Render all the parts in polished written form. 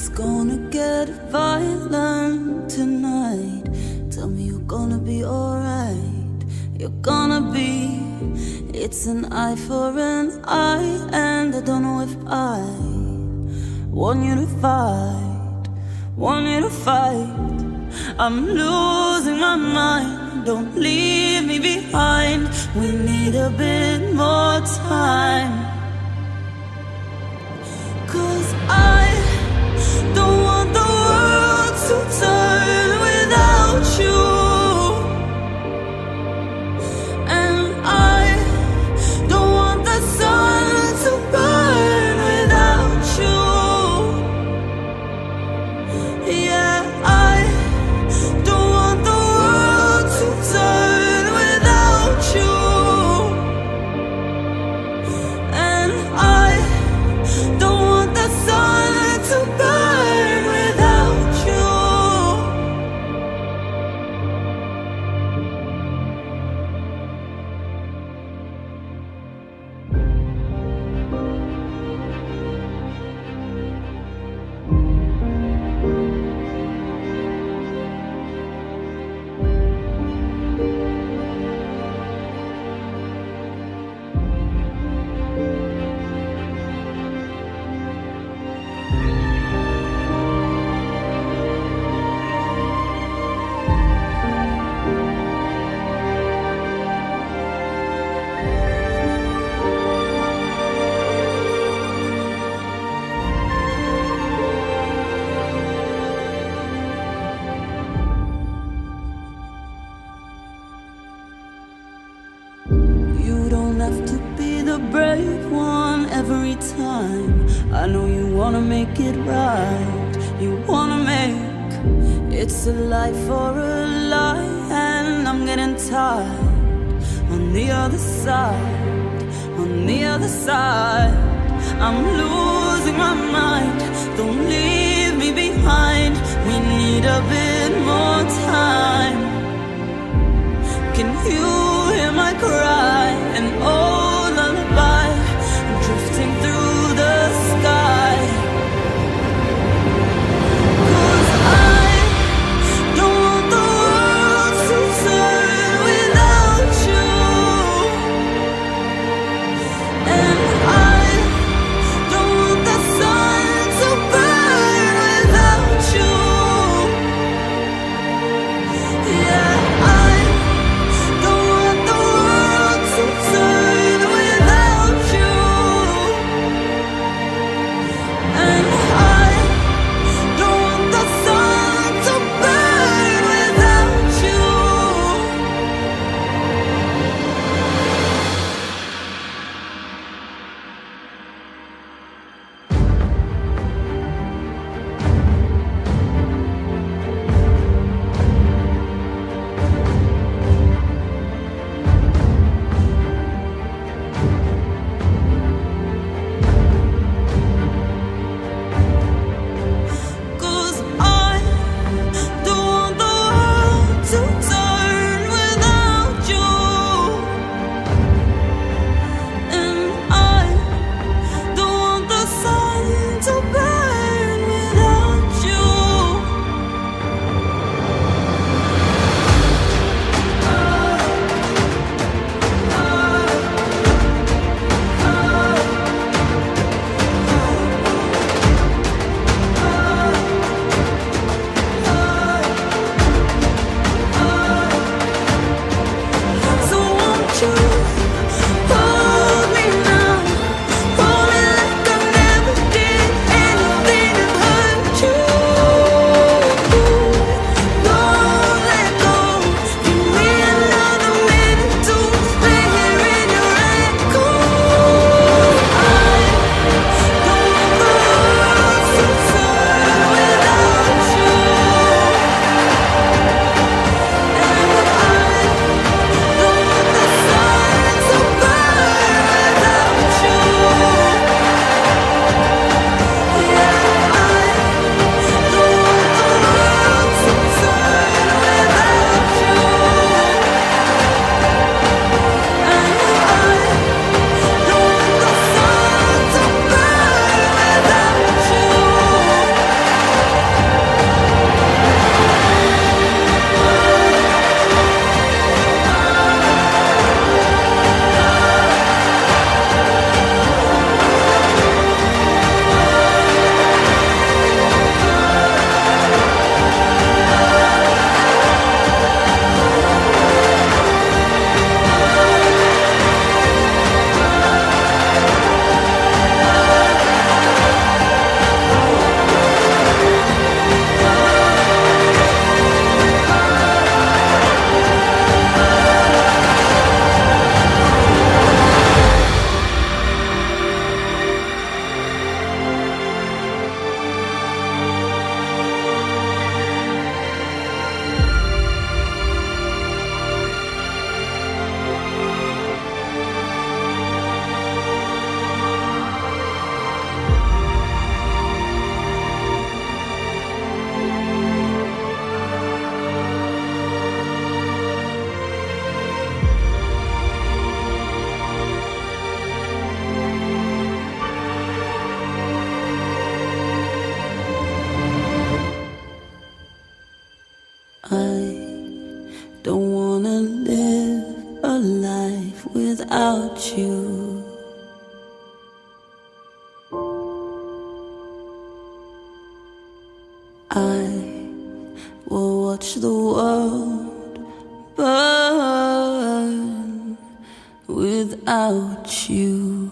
It's gonna get violent tonight. Tell me you're gonna be alright. You're gonna be. It's an eye for an eye, and I don't know if I want you to fight. Want you to fight. I'm losing my mind. Don't leave me behind. We need a bit more time. 'Cause I don't want the world to turn without you. And I don't want the sun to burn without you. Yeah, I don't want the world to turn without you. And I don't want the sun to burn without you. I know you wanna make it right. You wanna make. It's a lie for a lie, and I'm getting tired. On the other side, on the other side, I'm losing my mind. Don't leave me behind. We need a bit more time. Can you hear my cry? An old lullaby drifting through the sky. 'Cause I don't want the world to turn without you. And I don't want the sun to burn without you. without you. I will watch the world burn without you.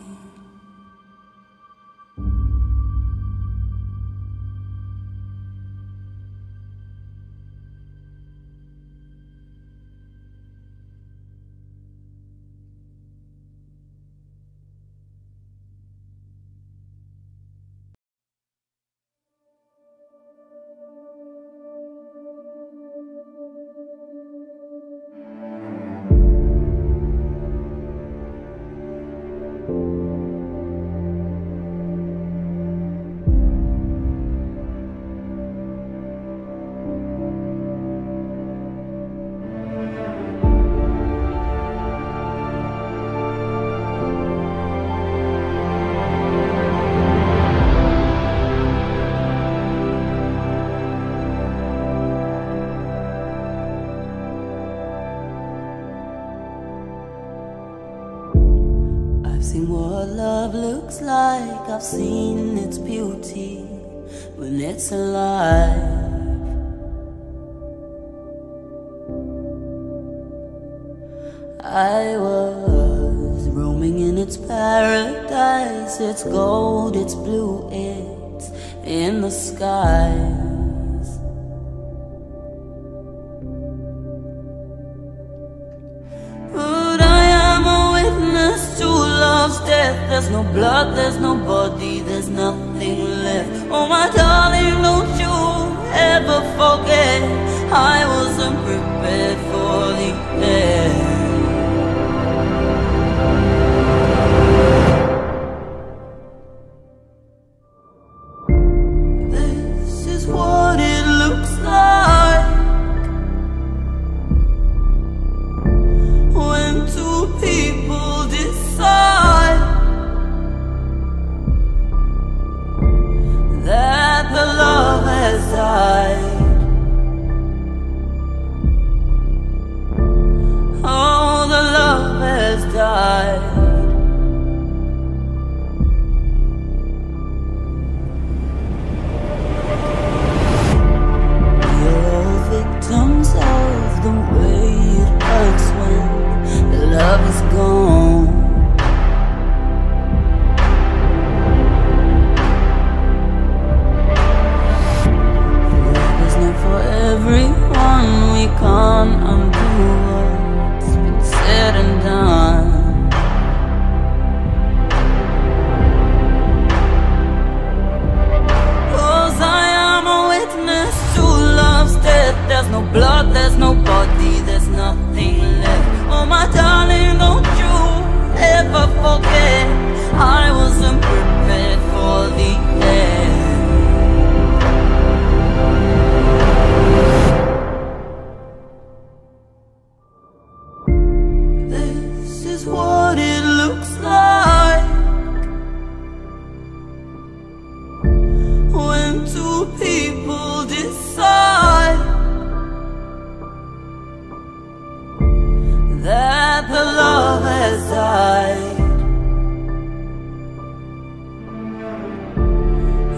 Like I've seen its beauty when it's alive. I was roaming in its paradise, its gold, its blue, it's in the skies. But I am a witness to love's death. There's no blood, there's no body, there's nothing left. Oh my darling, don't you ever forget, I wasn't prepared for the end. This is what it looks like when two people decide that the love has died. Oh, the love has died. We're all victims of the way it hurts when the love is gone. Everyone, we can't undo what's been said and done. Cause I am a witness to love's death. There's no blood, there's no body, there's nothing left. Oh my darling, don't you ever forget, I wasn't prepared for the end. What it looks like when two people decide that the love has died.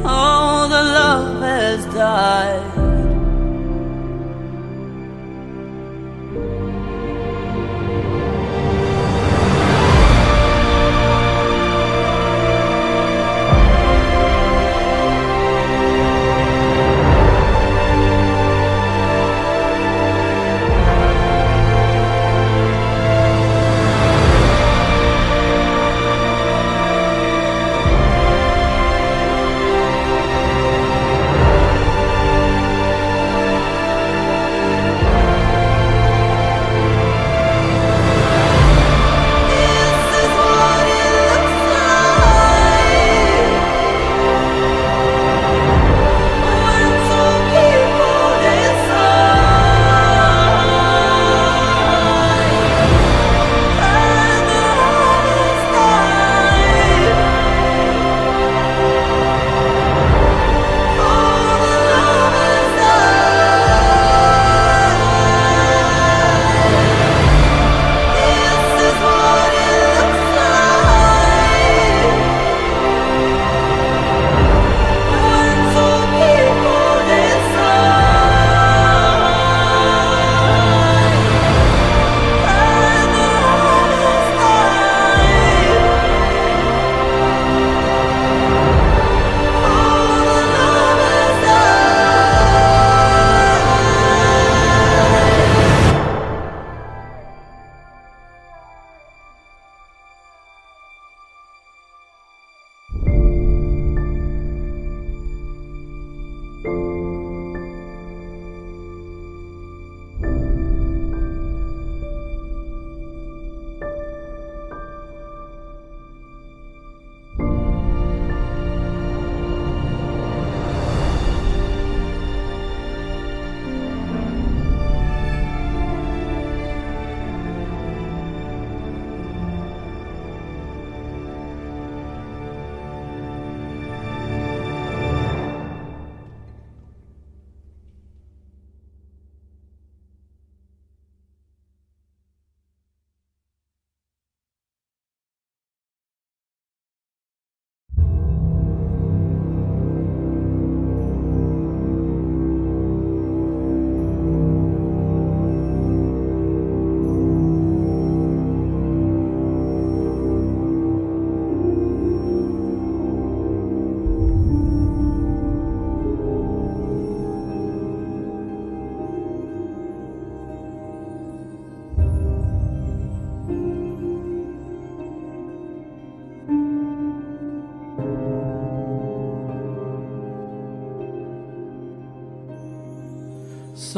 Oh, the love has died.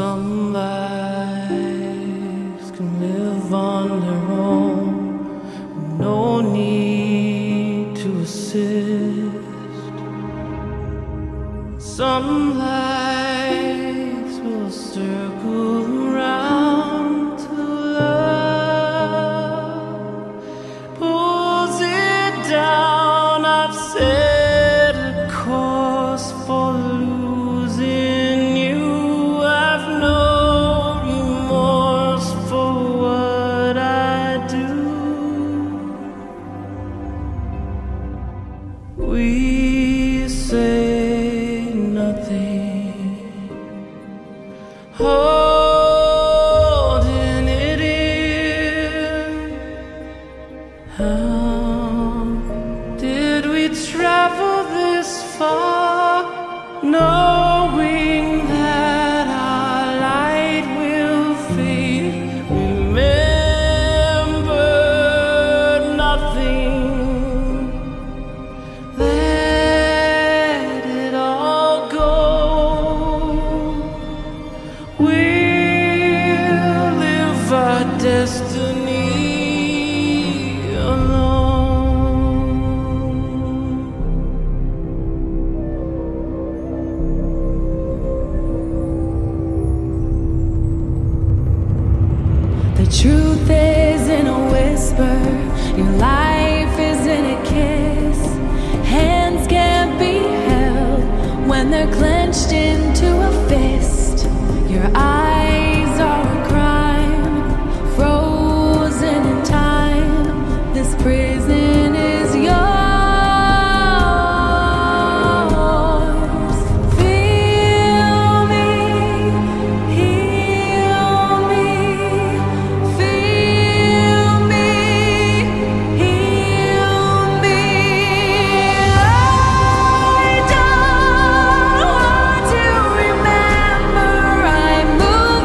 Some lives can live on their own, no need to assist. Some lives will circle around till love pulls it down. I've set a course for losing. We say nothing, holding it in. How did we travel this far, knowing that our light will fade? Remember nothing. Destiny alone. The truth is in a whisper, your life is in a kiss. Hands can't be held when they're clenched into a fist. Your eyes are a crime, frozen in time. This prison is yours. Feel me, heal me. Feel me, heal me. I don't want to remember. I moved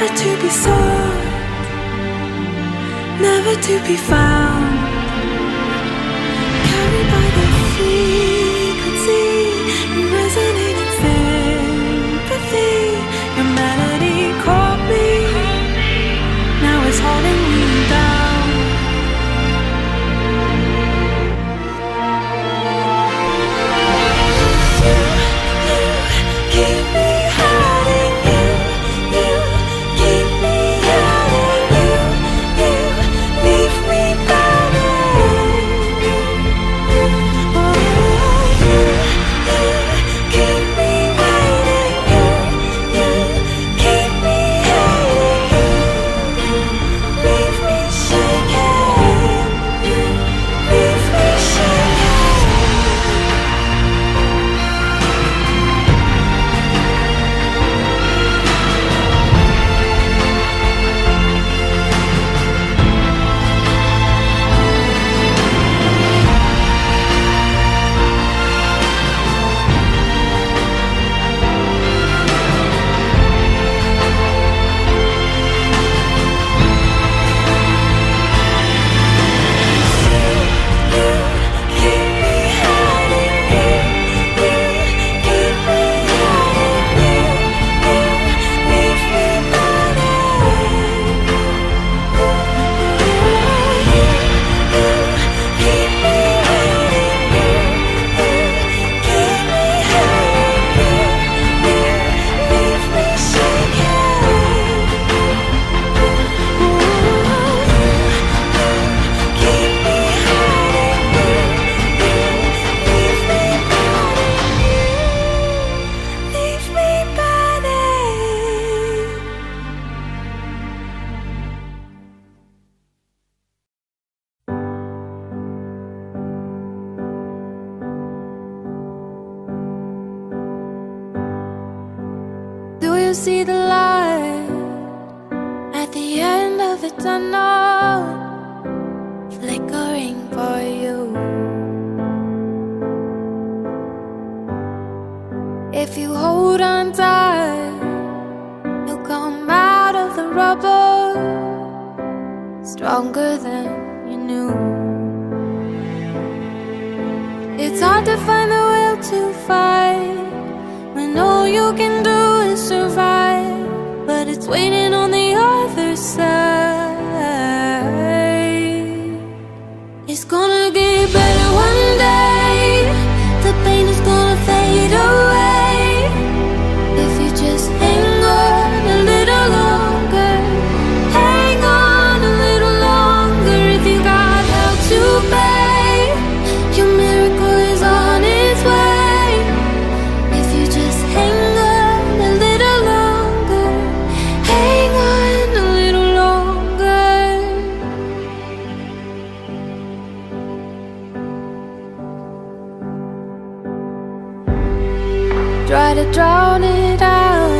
never to be sought, never to be found, carried by the frequency, resonating sympathy. Your melody caught me, now it's holding me down. You keep me hurting, you keep me hurting, you leave me burning. Oh, you keep me waiting, you keep me hurting, you leave me shaking, you leave me shaking. See the light at the end of the tunnel, flickering for you. If you hold on tight, you'll come out of the rubble, stronger than you knew. It's hard to find the will to fight when all you can do survive, but it's waiting on the other side. It's gonna get better one day, the pain is gonna fade away, if you just hang on a little longer, hang on a little longer. If you got hell to pay, your miracle is on its way, if you just hang on to drown it out.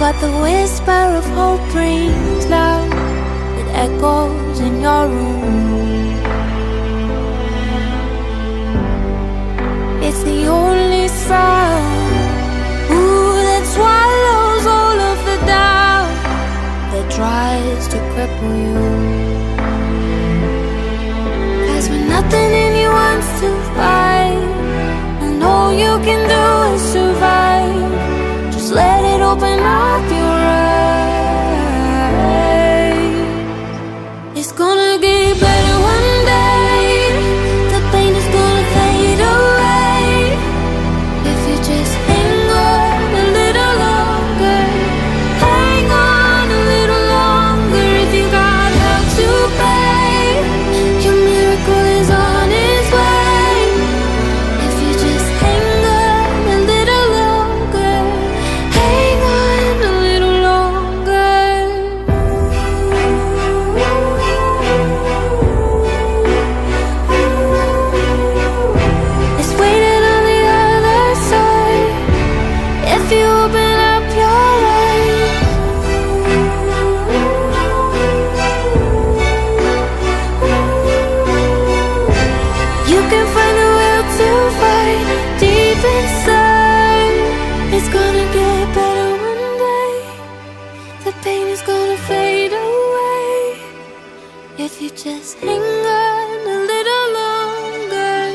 But the whisper of hope rings loud, it echoes in your room. It's the only sound, ooh, that swallows all of the doubt that tries to cripple you. 'Cause when nothing in you wants to fight, all you can do is survive, just let it open up your eyes. It's gonna get better one day, the pain is gonna fade away, if you just hang on a little longer, hang on a little longer. If you got hell to pay, your miracle is on its way, gonna get better one day. Just hang on a little longer.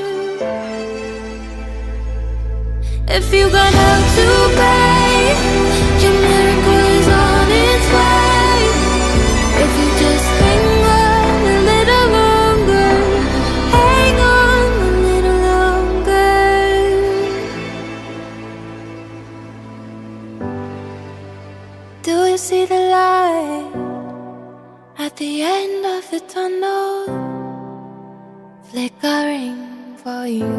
If you got hell to pay, your miracle is on its way. If you just hang on a little longer, hang on a little longer. Do you see the light at the end of the tunnel, flickering for you?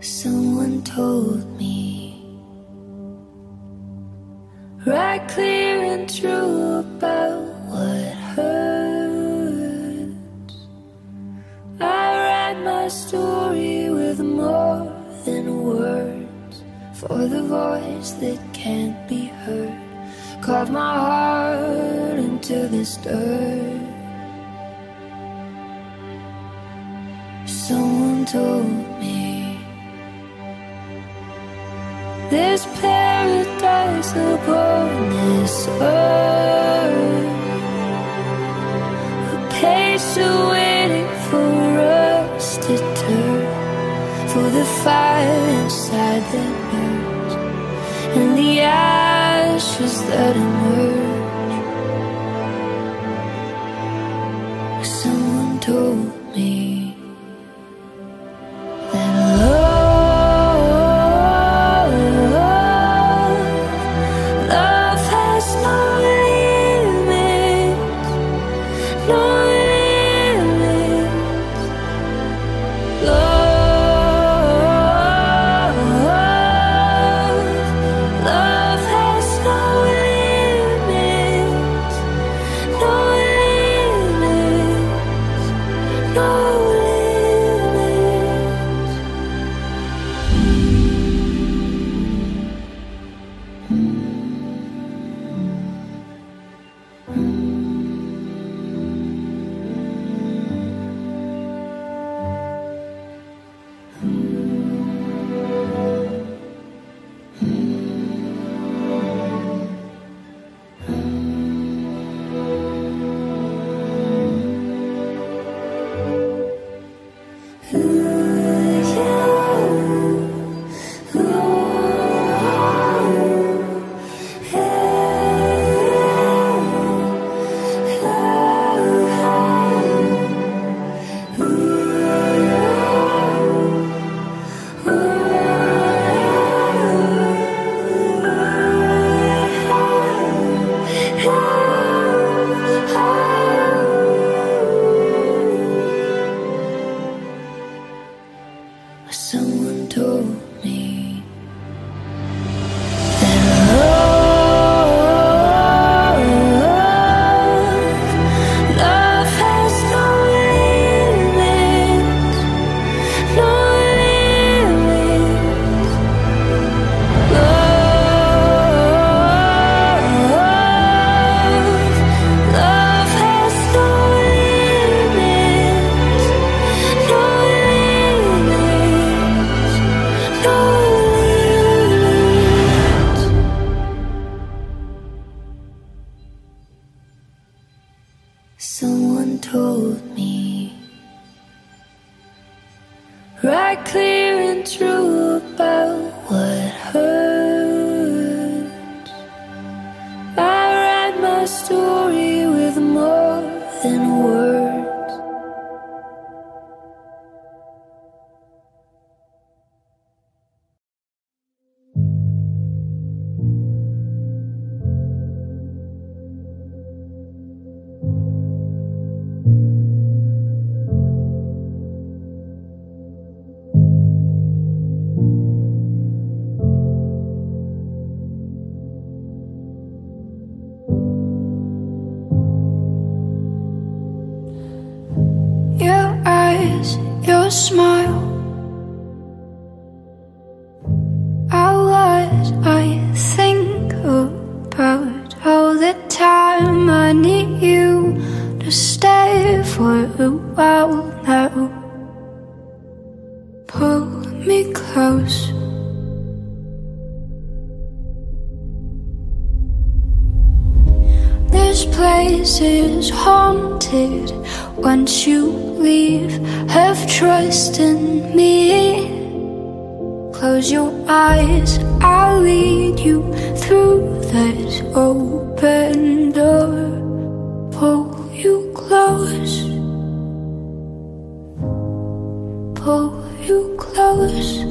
Someone told me right, clear and true about what hurts. I write my story with more than words, for the voice that can't be heard carved my heart into this dirt. Someone told me this paradise upon this earth, a place waiting for us to turn, for the fire inside that burns and the ashes that emerge. Someone told me smile. All I think of a while now. Pull me close. This place is haunted. Once you leave, have trust in me. Close your eyes, I'll lead you through this open door. Pull you close. Pull you close.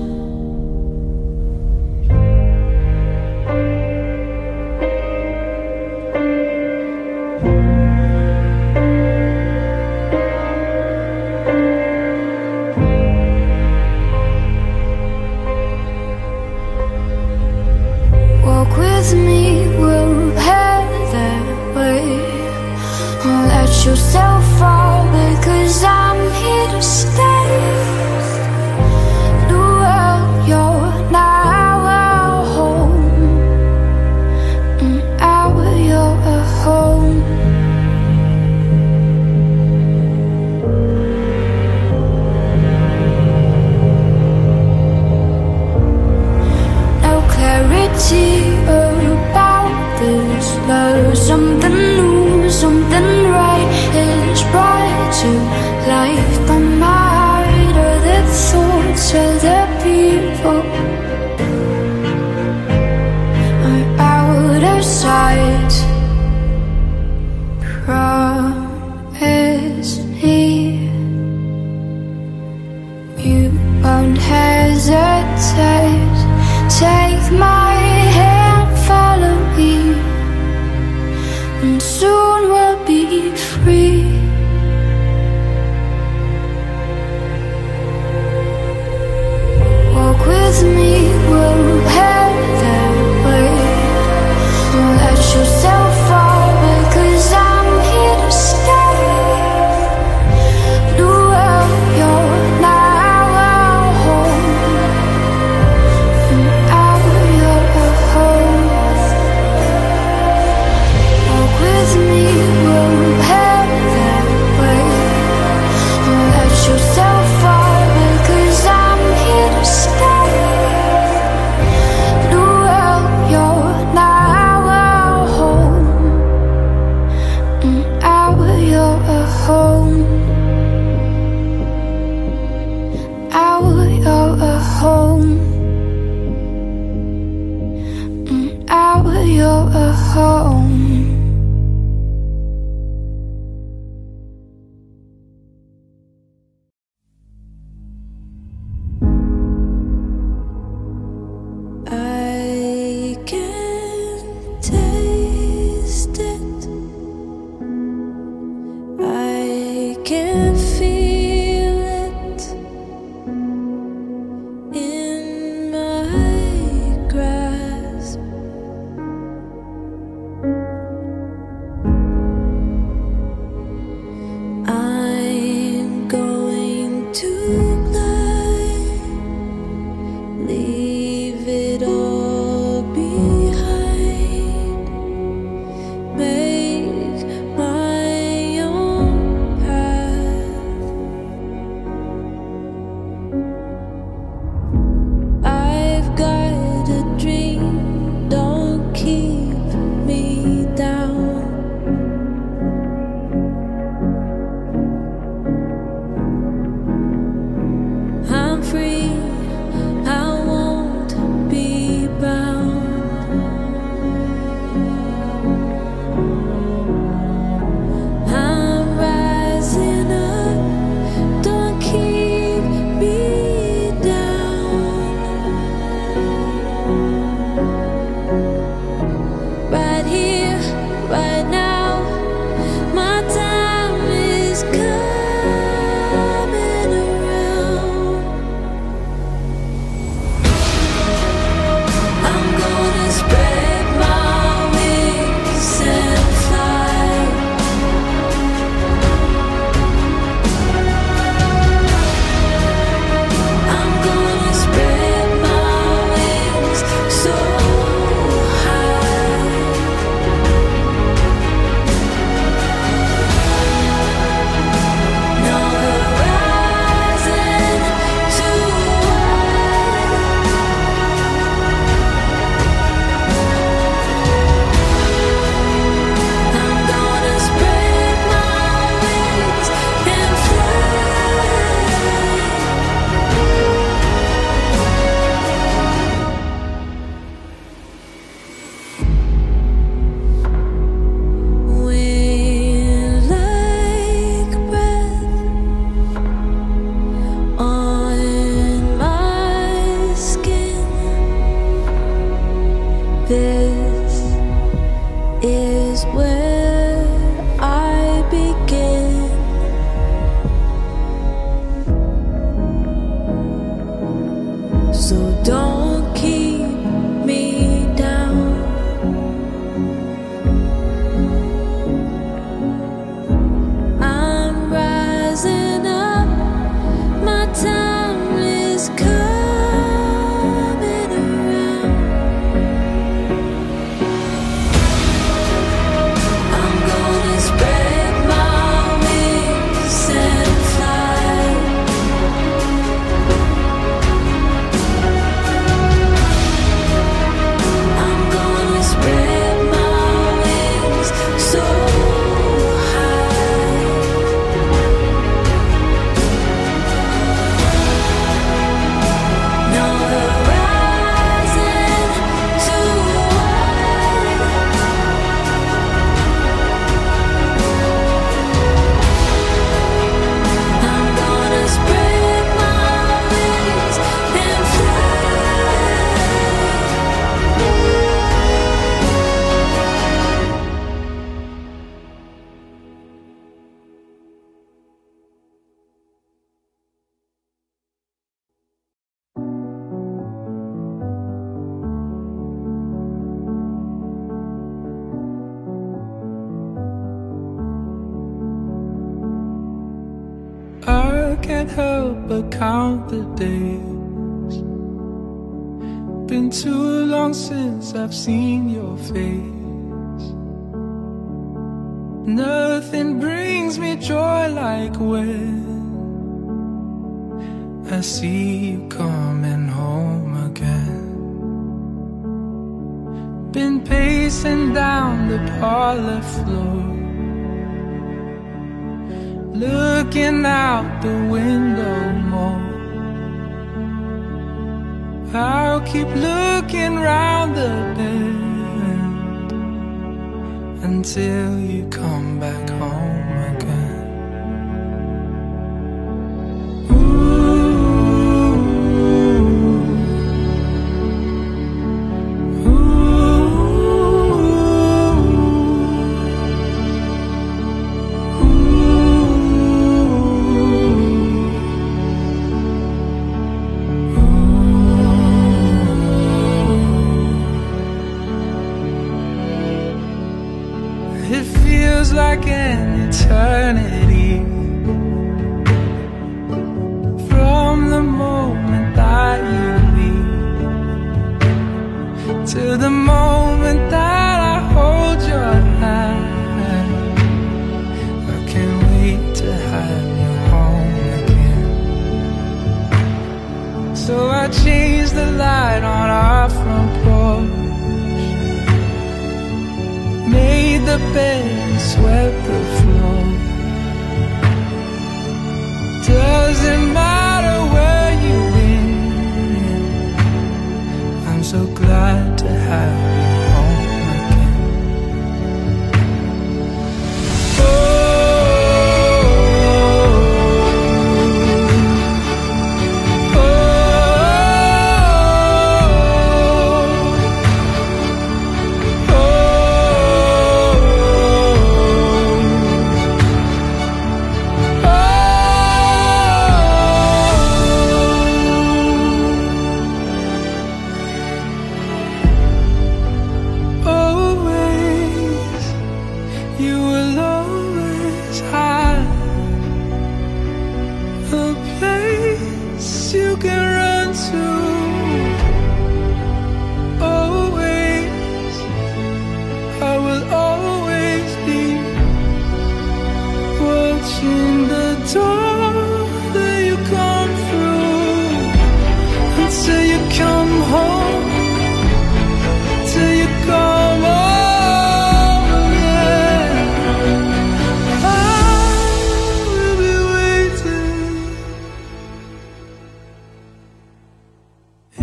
can't help but count the days. Been too long since I've seen your face. Nothing brings me joy like when I see you coming home again. Been pacing down the parlor floor, looking out the window more. I'll keep looking round the bend until you come back home again. Like an eternity from the moment that you leave to the moment that I hold your hand. I can't wait to have you home again. So I changed the light on our front porch, made the bed, swept the floor. Doesn't matter where you win, I'm so glad to have you.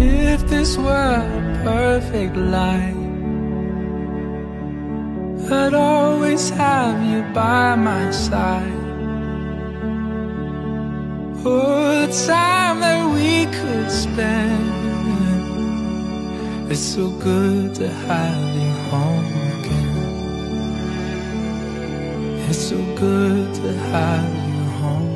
If this were a perfect life, I'd always have you by my side. Oh, the time that we could spend, it's so good to have you home again. It's so good to have you home.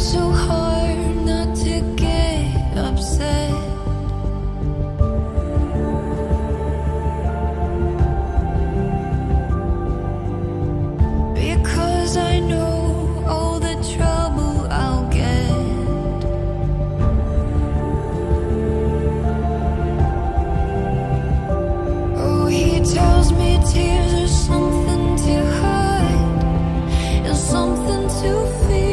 so hard not to get upset. Because I know all the trouble I'll get. Oh, he tells me tears are something to hide and something to fear.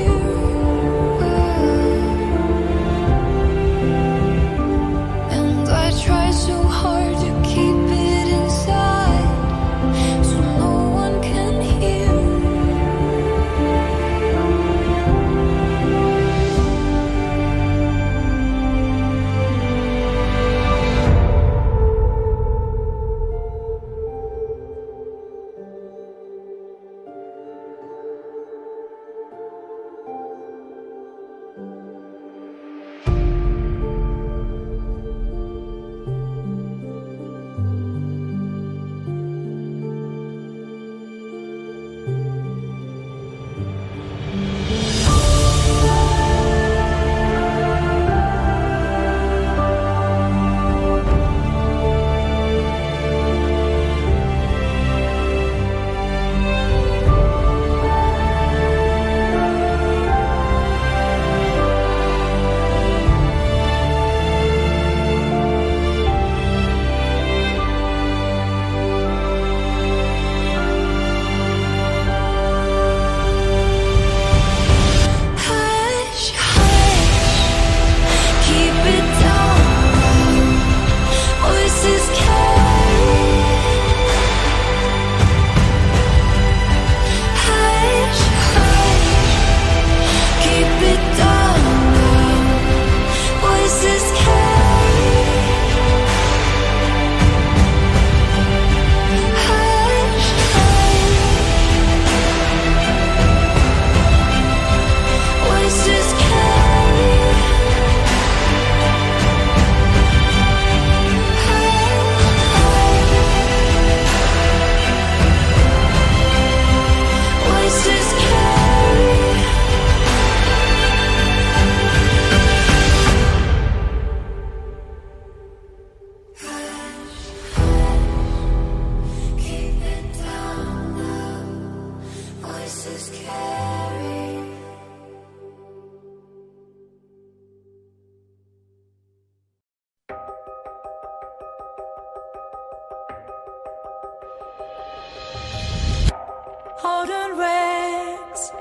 Golden rays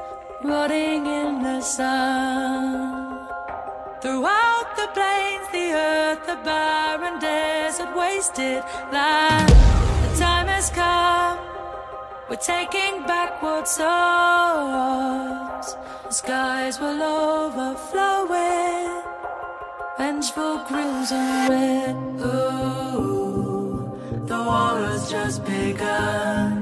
rotting in the sun. Throughout the plains, the earth, the barren desert, wasted land. The time has come. We're taking back what's ours. The skies will overflow it. Vengeful crimson red. Ooh, the war has just begun.